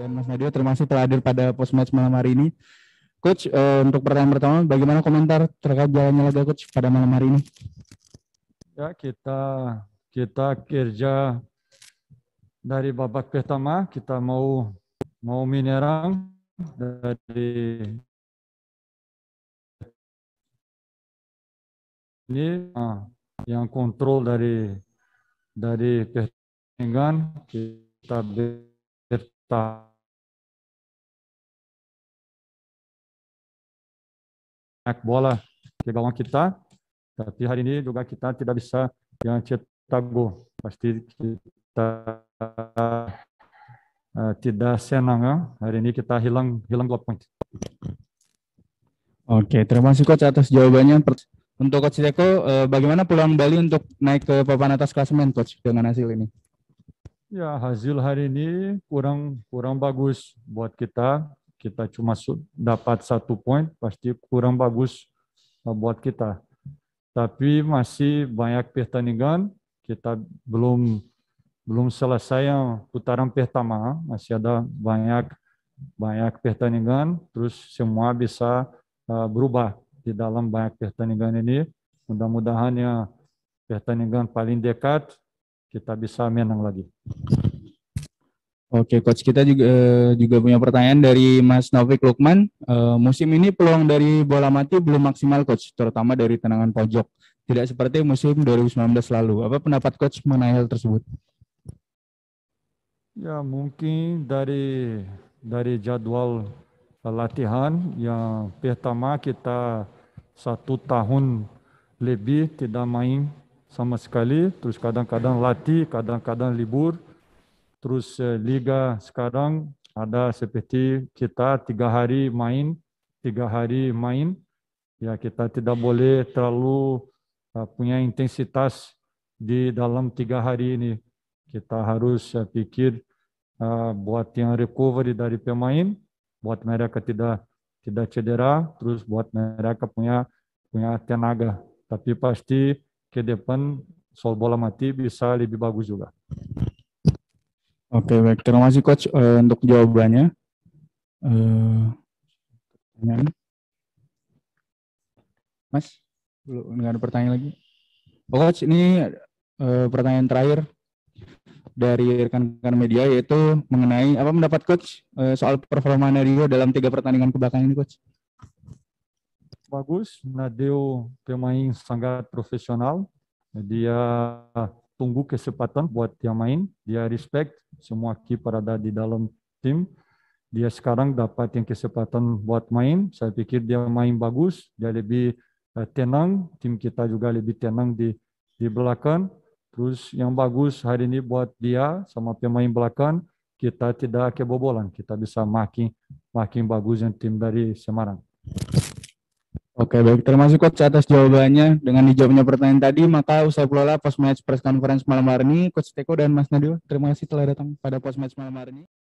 dan Mas Nadeo termasuk telah hadir pada post match malam hari ini. Coach, untuk pertanyaan pertama, bagaimana komentar terkait jalannya laga Coach pada malam hari ini? Ya, kita kerja dari babak pertama, kita mau menyerang dari ini yang kontrol dari pertandingan kita bertahan. Bola ke gawang kita, tapi hari ini juga kita tidak bisa yang cetak gol. Pasti kita tidak senang ya. Hari ini kita hilang 2 poin. Oke, terima kasih Coach atas jawabannya. Untuk Coach Teko, bagaimana peluang Bali untuk naik ke papan atas klasemen Coach dengan hasil ini? Ya, hasil hari ini kurang bagus buat kita. Kita cuma dapat 1 poin, pasti kurang bagus buat kita. Tapi masih banyak pertandingan, kita belum selesai putaran pertama, masih ada banyak pertandingan, terus semua bisa berubah di dalam banyak pertandingan ini. Mudah-mudahan ya pertandingan paling dekat kita bisa menang lagi. Oke Coach, kita juga punya pertanyaan dari Mas Novik Lukman. Musim ini peluang dari bola mati belum maksimal Coach, terutama dari tendangan pojok. Tidak seperti musim 2019 lalu. Apa pendapat Coach mengenai hal tersebut? Ya, mungkin dari jadwal latihan yang pertama kita 1 tahun lebih tidak main sama sekali. Terus kadang-kadang latih, kadang-kadang libur. Terus liga sekarang ada seperti kita 3 hari main, 3 hari main. Ya, kita tidak boleh terlalu punya intensitas di dalam 3 hari ini. Kita harus pikir buat yang recovery dari pemain, buat mereka tidak cedera, terus buat mereka punya tenaga. Tapi pasti ke depan soal bola mati bisa lebih bagus juga. Oke, baik. Terima kasih Coach untuk jawabannya. Mas, belum ada pertanyaan lagi. Coach, ini pertanyaan terakhir dari rekan-rekan media, yaitu mengenai apa pendapat Coach soal performa Nadeo dalam 3 pertandingan kebelakang ini Coach? Bagus, Nadeo pemain sangat profesional. Dia tunggu kesempatan buat dia main, dia respect semua kiper ada di dalam tim. Dia sekarang dapat yang kesempatan buat main, saya pikir dia main bagus, dia lebih tenang, tim kita juga lebih tenang di belakang. Terus yang bagus hari ini buat dia sama pemain belakang, kita tidak kebobolan, kita bisa makin bagus yang tim dari Semarang. Oke, baik. Terima kasih Coach atas jawabannya. Dengan dijawabnya pertanyaan tadi, maka usai pula post match press conference malam hari ini, Coach Teko dan Mas Nadeo, terima kasih telah datang pada post match malam hari ini.